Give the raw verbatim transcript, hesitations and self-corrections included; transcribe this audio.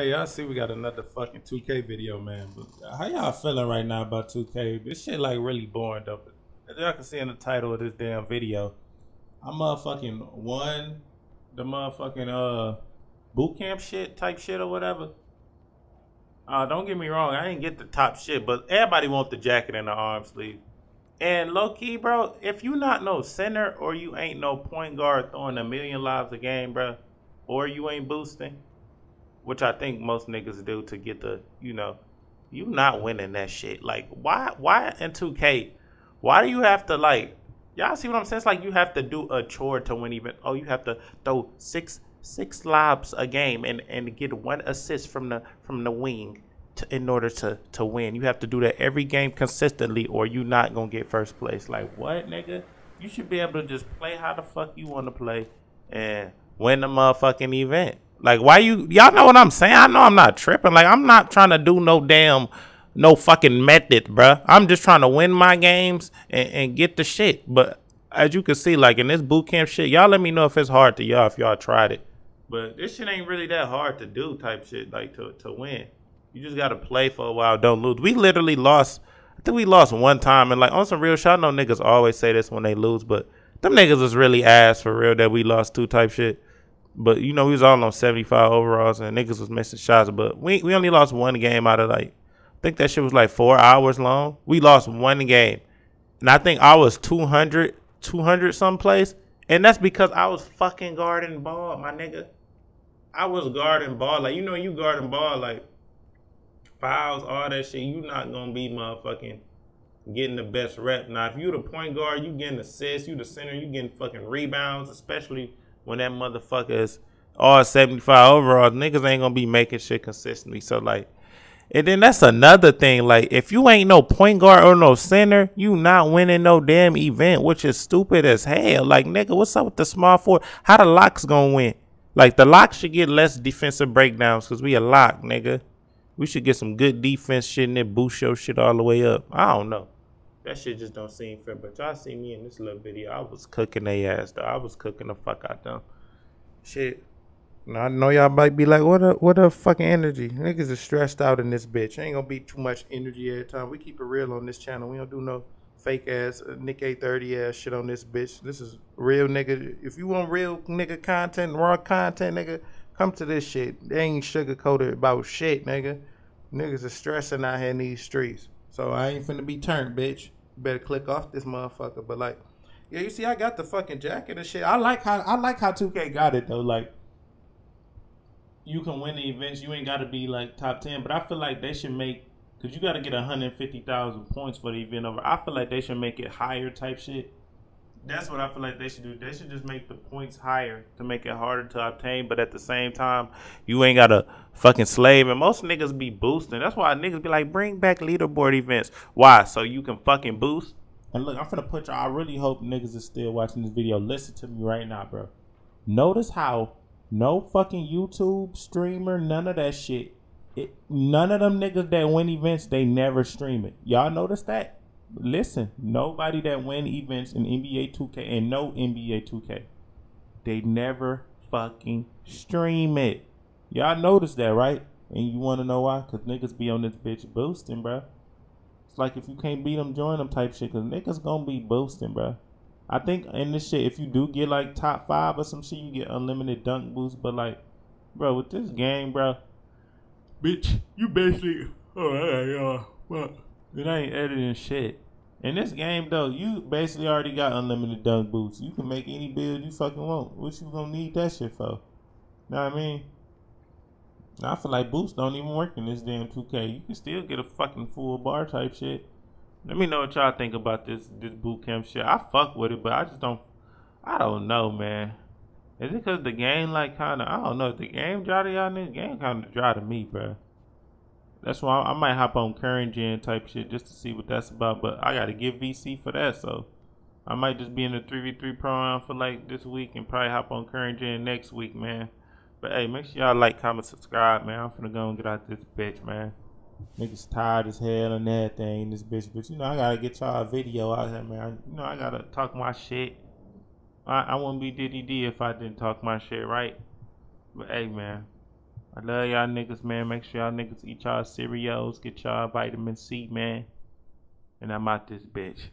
Hey, y'all see we got another fucking two K video, man. But how y'all feeling right now about two K? This shit like really boring though. As y'all can see in the title of this damn video, I motherfucking won the motherfucking uh boot camp shit type shit or whatever. Uh, don't get me wrong, I ain't get the top shit, but everybody want the jacket and the arm sleeve. And low-key, bro, if you not no center or you ain't no point guard throwing a million lives a game, bro, or you ain't boosting, which I think most niggas do to get the, you know, you not winning that shit. Like, why why in two K, why do you have to, like, y'all see what I'm saying? It's like you have to do a chore to win even. Oh, you have to throw six six lobs a game and and get one assist from the from the wing to, in order to to win. You have to do that every game consistently, or you not gonna get first place. Like, what, nigga? You should be able to just play how the fuck you want to play and win the motherfucking event. Like, why you y'all know what I'm saying? I know I'm not tripping. Like, I'm not trying to do no damn no fucking method, bruh. I'm just trying to win my games and, and get the shit. But as you can see, like in this boot camp shit, y'all let me know if it's hard to y'all if y'all tried it. But this shit ain't really that hard to do type shit, like to, to win. You just got to play for a while, don't lose. We literally lost, I think we lost one time. And like on some real shit, I know niggas always say this when they lose, but them niggas was really ass for real that we lost two type shit. But, you know, we was all on seventy-five overalls and niggas was missing shots. But we, we only lost one game out of like, I think that shit was like four hours long. We lost one game. And I think I was two hundred, two hundred someplace. And that's because I was fucking guarding ball, my nigga. I was guarding ball. Like, you know, you guarding ball, like, fouls, all that shit. You not going to be motherfucking getting the best rep. Now, if you the point guard, you getting assists. You the center, you getting fucking rebounds, especially when that motherfucker is all seventy-five overall. Niggas ain't going to be making shit consistently. So, like, and then that's another thing. Like, if you ain't no point guard or no center, you not winning no damn event, which is stupid as hell. Like, nigga, what's up with the small forward? How the locks going to win? Like, the locks should get less defensive breakdowns because we a lock, nigga. We should get some good defense shit and then boost your shit all the way up. I don't know. That shit just don't seem fair. But y'all see me in this little video. I was cooking their ass, though. I was cooking the fuck out them. Shit. Now, I know y'all might be like, what a, what a fucking energy. Niggas is stressed out in this bitch. Ain't gonna be too much energy every time. We keep it real on this channel. We don't do no fake ass Nick A thirty ass shit on this bitch. This is real nigga. If you want real nigga content, raw content, nigga, come to this shit. They ain't sugarcoated about shit, nigga. Niggas is stressing out here in these streets. So I ain't finna be turned, bitch. Better click off this motherfucker. But like, yeah, you see, I got the fucking jacket and shit. I like how I like how two K got it though. Like, you can win the events. You ain't got to be like top ten. But I feel like they should make, because you got to get one hundred fifty thousand points for the event over. I feel like they should make it higher type shit. That's what I feel like they should do. They should just make the points higher to make it harder to obtain. But at the same time, you ain't got to fucking slave. And most niggas be boosting. That's why niggas be like, bring back leaderboard events. Why? So you can fucking boost. And look, I'm finna put y'all, I really hope niggas is still watching this video. Listen to me right now, bro. Notice how no fucking YouTube streamer, none of that shit. It, none of them niggas that win events, they never stream it. Y'all notice that? Listen, nobody that win events in N B A two K and no N B A two K, they never fucking stream it. Y'all notice that, right? And you want to know why? Because niggas be on this bitch boosting, bro. It's like if you can't beat them, join them type shit. Because niggas gonna be boosting, bro. I think in this shit, if you do get like top five or some shit, you get unlimited dunk boost. But like, bro, with this game, bro, bitch, you basically, oh, hey, uh, fuck, it ain't editing shit. In this game though, you basically already got unlimited dunk boosts. You can make any build you fucking want. What you gonna need that shit for? Know what I mean? I feel like boosts don't even work in this damn two K. You can still get a fucking full bar type shit. Let me know what y'all think about this this boot camp shit. I fuck with it, but I just don't. I don't know, man. Is it cause the game like kind of? I don't know. If the game dry to y'all, niggas, game kind of dry to me, bro. That's why I, I might hop on current gen type shit just to see what that's about. But I gotta give V C for that, so I might just be in the three v three program for like this week and probably hop on current gen next week, man. But hey, make sure y'all like, comment, subscribe, man. I'm finna go and get out this bitch, man. Niggas tired as hell and everything, this bitch. But you know, I gotta get y'all a video out here, man. You know, I gotta talk my shit. I, I wouldn't be D D D if I didn't talk my shit, right? But hey, man. I love y'all niggas, man. Make sure y'all niggas eat y'all cereals, get y'all vitamin C, man. And I'm out this bitch.